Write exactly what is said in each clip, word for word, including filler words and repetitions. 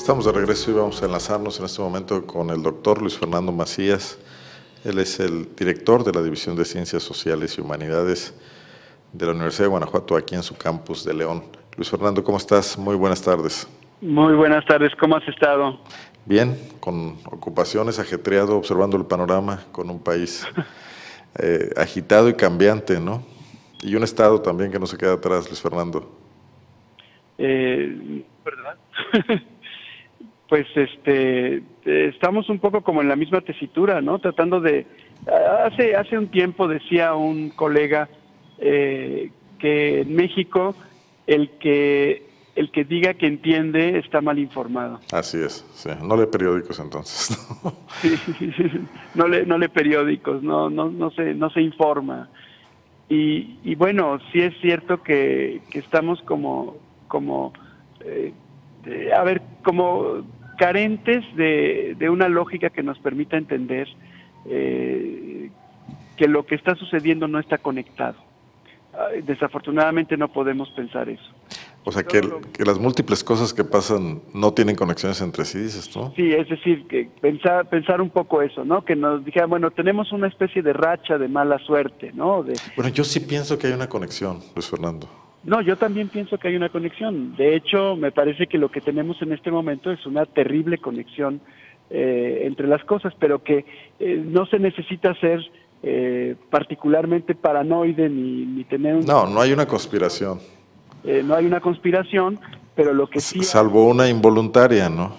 Estamos de regreso y vamos a enlazarnos en este momento con el doctor Luis Fernando Macías. Él es el director de la División de Ciencias Sociales y Humanidades de la Universidad de Guanajuato, aquí en su campus de León. Luis Fernando, ¿cómo estás? Muy buenas tardes. Muy buenas tardes, ¿cómo has estado? Bien, con ocupaciones, ajetreado, observando el panorama, con un país eh, agitado y cambiante, ¿no? Y un Estado también que no se queda atrás, Luis Fernando. Eh, ¿Verdad? Pues este, estamos un poco como en la misma tesitura, ¿no? Tratando de... Hace, hace un tiempo decía un colega eh, que en México el que... el que diga que entiende está mal informado. Así es, sí. No lee periódicos entonces. ¿No? Sí, sí, sí. No, lee, no lee periódicos, no, no, no, se, no se informa. Y, y bueno, sí es cierto que, que estamos como, como eh, a ver, como carentes de, de una lógica que nos permita entender eh, que lo que está sucediendo no está conectado. Desafortunadamente no podemos pensar eso. O sea, que, que las múltiples cosas que pasan no tienen conexiones entre sí, dices tú. Sí, es decir, que pensar, pensar un poco eso, ¿no? Que nos dijeran, bueno, tenemos una especie de racha de mala suerte, ¿no? De, bueno, yo sí pienso que hay una conexión, Luis Fernando. No, yo también pienso que hay una conexión. De hecho, me parece que lo que tenemos en este momento es una terrible conexión eh, entre las cosas, pero que eh, no se necesita ser eh, particularmente paranoide ni, ni tener... Un... No, no hay una conspiración. Eh, no hay una conspiración, pero lo que sí... Salvo una involuntaria, ¿no?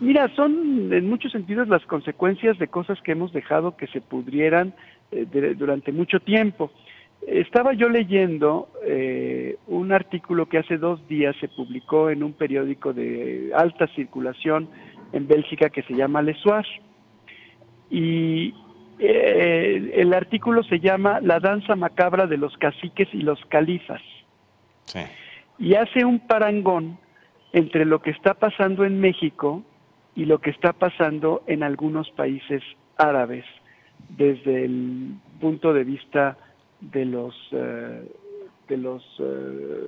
Mira, son en muchos sentidos las consecuencias de cosas que hemos dejado que se pudrieran eh, de, durante mucho tiempo. Estaba yo leyendo eh, un artículo que hace dos días se publicó en un periódico de alta circulación en Bélgica que se llama Le Soir. Y eh, el artículo se llama La danza macabra de los caciques y los califas. Sí. Y hace un parangón entre lo que está pasando en México y lo que está pasando en algunos países árabes, desde el punto de vista de los eh, de los eh,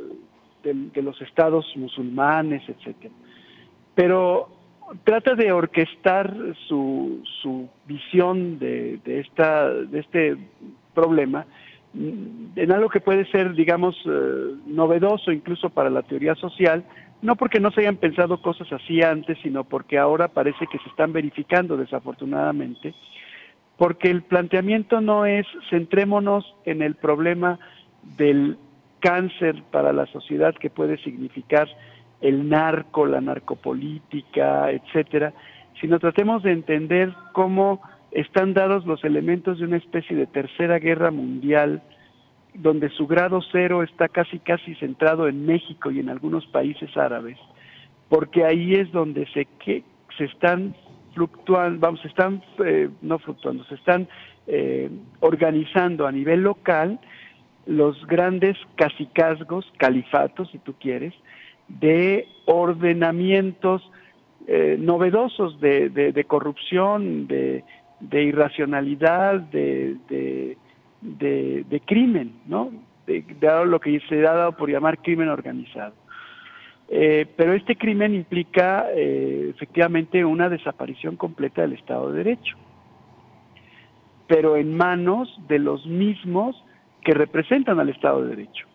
de, de los estados musulmanes, etcétera. Pero trata de orquestar su, su visión de, de esta de este problema en algo que puede ser, digamos, eh, novedoso incluso para la teoría social, no porque no se hayan pensado cosas así antes, sino porque ahora parece que se están verificando desafortunadamente, porque el planteamiento no es centrémonos en el problema del cáncer para la sociedad que puede significar el narco, la narcopolítica, etcétera, sino tratemos de entender cómo están dados los elementos de una especie de tercera guerra mundial, donde su grado cero está casi casi centrado en México y en algunos países árabes, porque ahí es donde se que, se están fluctuando, vamos, se están eh, no fluctuando, se están eh, organizando a nivel local los grandes cacicazgos, califatos, si tú quieres, de ordenamientos eh, novedosos de, de, de corrupción, de de irracionalidad, de, de, de, de crimen, ¿no? De, de lo que se ha dado por llamar crimen organizado. Eh, pero este crimen implica eh, efectivamente una desaparición completa del Estado de Derecho, pero en manos de los mismos que representan al Estado de Derecho.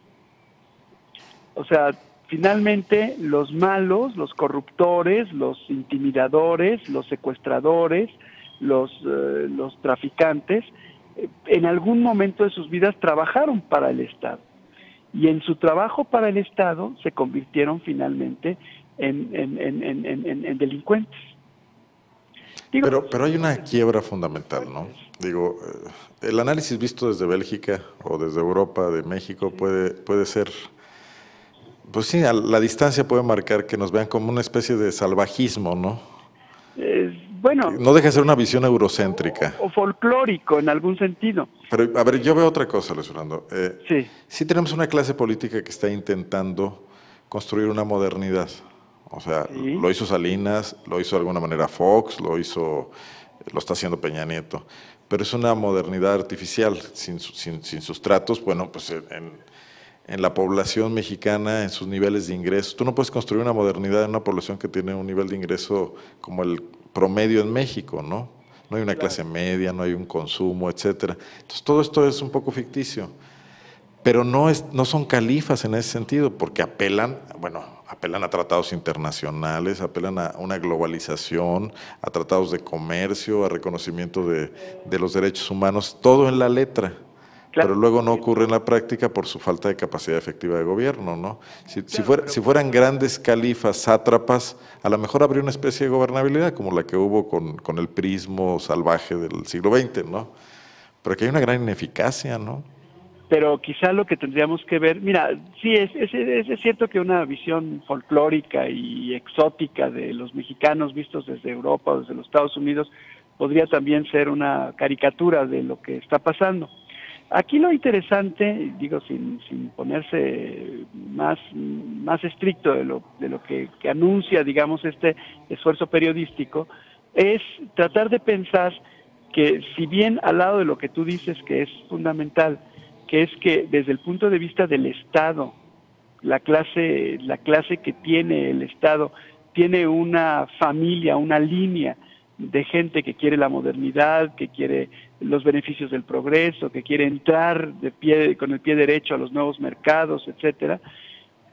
O sea, finalmente los malos, los corruptores, los intimidadores, los secuestradores, Los, eh, los traficantes, eh, en algún momento de sus vidas trabajaron para el Estado. Y en su trabajo para el Estado se convirtieron finalmente en, en, en, en, en, en delincuentes. Digo, pero, pero hay una quiebra fundamental, ¿no? Digo, eh, el análisis visto desde Bélgica o desde Europa, de México, puede, puede ser... Pues sí, a la distancia puede marcar que nos vean como una especie de salvajismo, ¿no? Eh, Bueno, no deja de ser una visión eurocéntrica. O, o folclórico, en algún sentido. Pero, a ver, yo veo otra cosa, Luis Fernando. Eh, sí. Sí tenemos una clase política que está intentando construir una modernidad. O sea, sí. Lo hizo Salinas, lo hizo de alguna manera Fox, lo hizo, lo está haciendo Peña Nieto. Pero es una modernidad artificial, sin, sin, sin sustratos. Bueno, pues en, en la población mexicana, en sus niveles de ingresos. Tú no puedes construir una modernidad en una población que tiene un nivel de ingreso como el promedio en México, ¿no? No hay una clase media, no hay un consumo, etcétera. Entonces, todo esto es un poco ficticio. Pero no, es, no son califas en ese sentido, porque apelan, bueno, apelan a tratados internacionales, apelan a una globalización, a tratados de comercio, a reconocimiento de, de los derechos humanos, todo en la letra. Claro. Pero luego no ocurre en la práctica por su falta de capacidad efectiva de gobierno, ¿no? Si, claro, si, fuera, pero... si fueran grandes califas, sátrapas, a lo mejor habría una especie de gobernabilidad como la que hubo con, con el prismo salvaje del siglo veinte, ¿no? Pero aquí hay una gran ineficacia, ¿no? Pero quizá lo que tendríamos que ver, mira, sí, es, es, es cierto que una visión folclórica y exótica de los mexicanos vistos desde Europa o desde los Estados Unidos podría también ser una caricatura de lo que está pasando. Aquí lo interesante, digo, sin, sin ponerse más, más estricto de lo, de lo que, que anuncia, digamos, este esfuerzo periodístico, es tratar de pensar que, si bien al lado de lo que tú dices que es fundamental, que es que desde el punto de vista del Estado, la clase, la clase que tiene el Estado, tiene una familia, una línea de gente que quiere la modernidad, que quiere los beneficios del progreso, que quiere entrar de pie, con el pie derecho a los nuevos mercados, etcétera.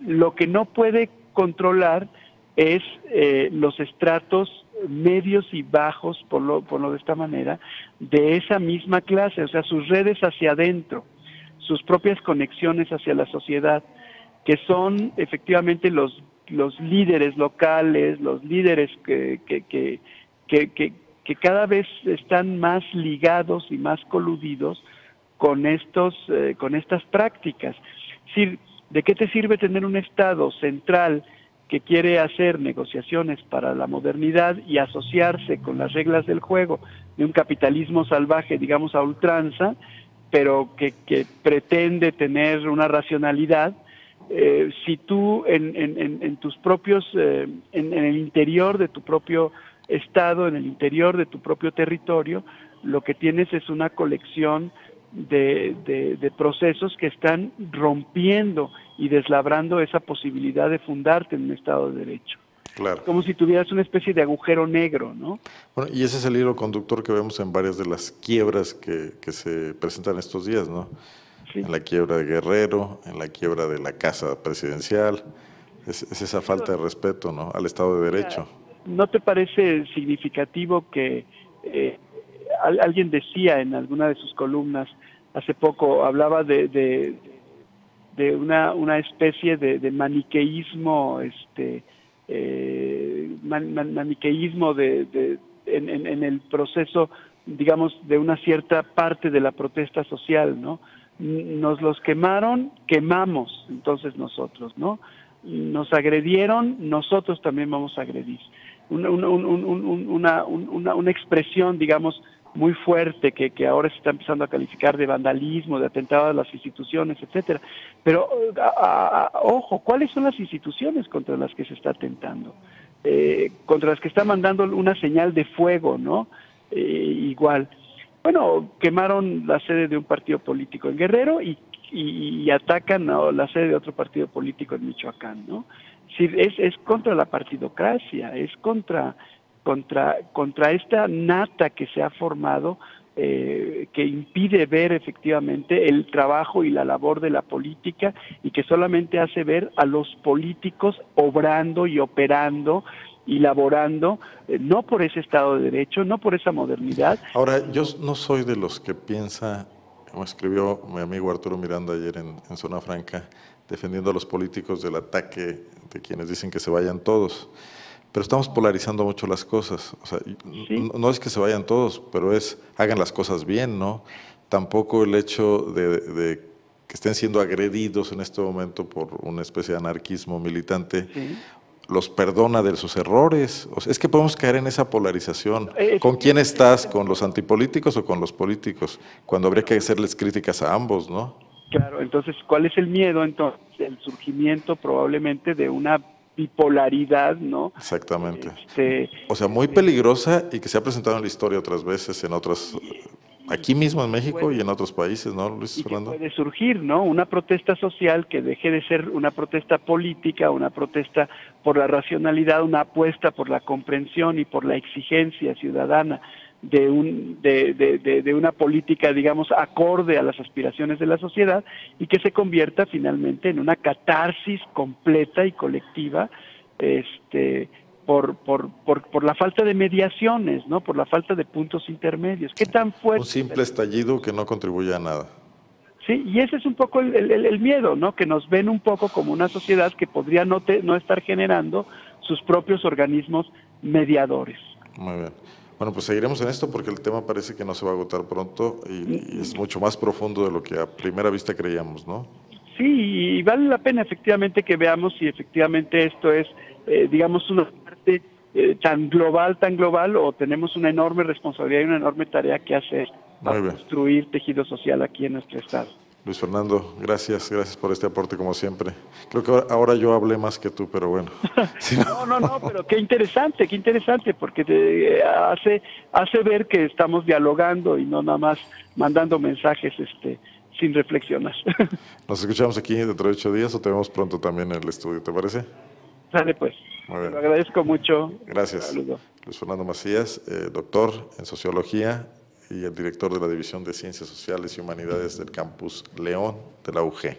Lo que no puede controlar es eh, los estratos medios y bajos, por lo, por lo de esta manera, de esa misma clase, o sea, sus redes hacia adentro, sus propias conexiones hacia la sociedad, que son efectivamente los, los líderes locales, los líderes que, que, que Que, que, que cada vez están más ligados y más coludidos con estos, eh, con estas prácticas. Es decir, ¿de qué te sirve tener un Estado central que quiere hacer negociaciones para la modernidad y asociarse con las reglas del juego de un capitalismo salvaje, digamos, a ultranza, pero que, que pretende tener una racionalidad? Eh, si tú en, en, en, en tus propios, eh, en, en el interior de tu propio Estado, en el interior de tu propio territorio, lo que tienes es una colección de, de, de procesos que están rompiendo y deslabrando esa posibilidad de fundarte en un Estado de Derecho. Claro. Como si tuvieras una especie de agujero negro, ¿no? Bueno, y ese es el hilo conductor que vemos en varias de las quiebras que, que se presentan estos días, ¿no? Sí. En la quiebra de Guerrero, en la quiebra de la Casa Presidencial, es, es esa falta de respeto, ¿no?, al Estado de Derecho. Claro. ¿No te parece significativo que eh, alguien decía en alguna de sus columnas hace poco, hablaba de, de, de una, una especie de, de maniqueísmo, este, eh, man, man, maniqueísmo de, de, en, en, en el proceso, digamos, de una cierta parte de la protesta social, ¿no? Nos los quemaron, quemamos entonces nosotros, ¿no? Nos agredieron, nosotros también vamos a agredir. Una, una, una, una, una expresión, digamos, muy fuerte que, que ahora se está empezando a calificar de vandalismo, de atentado a las instituciones, etcétera. Pero, a, a, ojo, ¿cuáles son las instituciones contra las que se está atentando? Eh, contra las que está mandando una señal de fuego, ¿no? Eh, igual. Bueno, quemaron la sede de un partido político en Guerrero y y atacan a la sede de otro partido político en Michoacán, ¿no? Es, es contra la partidocracia, es contra, contra, contra esta nata que se ha formado, eh, que impide ver efectivamente el trabajo y la labor de la política y que solamente hace ver a los políticos obrando y operando y laborando, eh, no por ese Estado de Derecho, no por esa modernidad. Ahora, yo no soy de los que piensa... Como escribió mi amigo Arturo Miranda ayer en, en Zona Franca, defendiendo a los políticos del ataque de quienes dicen que se vayan todos. Pero estamos polarizando mucho las cosas. O sea, ¿sí? No es que se vayan todos, pero es hagan las cosas bien, ¿no? Tampoco el hecho de, de que estén siendo agredidos en este momento por una especie de anarquismo militante, ¿sí?, los perdona de sus errores. O sea, es que podemos caer en esa polarización. ¿Con quién estás? ¿Con los antipolíticos o con los políticos? Cuando habría que hacerles críticas a ambos, ¿no? Claro, entonces, ¿cuál es el miedo? Entonces, el surgimiento probablemente de una bipolaridad, ¿no? Exactamente. Este, o sea, muy peligrosa y que se ha presentado en la historia otras veces, en otras Aquí mismo en México puede, y en otros países, ¿no, Luis Fernando? Puede surgir, ¿no? Una protesta social que deje de ser una protesta política, una protesta por la racionalidad, una apuesta por la comprensión y por la exigencia ciudadana de, un, de, de, de, de una política, digamos, acorde a las aspiraciones de la sociedad y que se convierta finalmente en una catarsis completa y colectiva, este... Por, por, por, por la falta de mediaciones, ¿no? Por la falta de puntos intermedios. ¿Qué tan fuerte? Un simple estallido que no contribuye a nada. Sí, y ese es un poco el, el, el miedo, ¿no? Que nos ven un poco como una sociedad que podría no, te, no estar generando sus propios organismos mediadores. Muy bien. Bueno, pues seguiremos en esto porque el tema parece que no se va a agotar pronto y, y es mucho más profundo de lo que a primera vista creíamos, ¿no? Sí, y vale la pena efectivamente que veamos si efectivamente esto es, eh, digamos, una... Eh, tan global, tan global, o tenemos una enorme responsabilidad y una enorme tarea que hacer para construir tejido social aquí en nuestro estado. Luis Fernando, gracias, gracias por este aporte como siempre. Creo que ahora, ahora yo hablé más que tú, pero bueno. Si no... no, no, no, pero qué interesante, qué interesante, porque te hace, hace ver que estamos dialogando y no nada más mandando mensajes este, sin reflexionar. Nos escuchamos aquí dentro de ocho días o te vemos pronto también en el estudio, ¿te parece? Dale pues. Muy bien. Lo agradezco mucho. Gracias. Saludo. Luis Fernando Macías, eh, doctor en Sociología y el director de la División de Ciencias Sociales y Humanidades del Campus León de la U G.